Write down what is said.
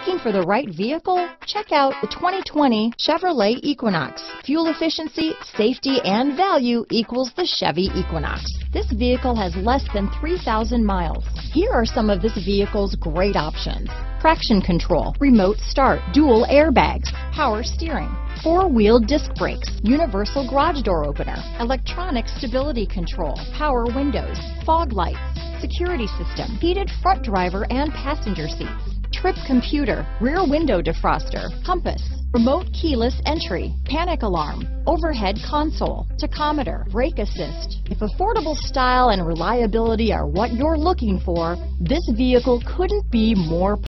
Looking for the right vehicle? Check out the 2020 Chevrolet Equinox. Fuel efficiency, safety, and value equals the Chevy Equinox. This vehicle has less than 3,000 miles. Here are some of this vehicle's great options: traction control, remote start, dual airbags, power steering, four-wheel disc brakes, universal garage door opener, electronic stability control, power windows, fog lights, security system, heated front driver and passenger seats, trip computer, rear window defroster, compass, remote keyless entry, panic alarm, overhead console, tachometer, brake assist. If affordable style and reliability are what you're looking for, this vehicle couldn't be more perfect.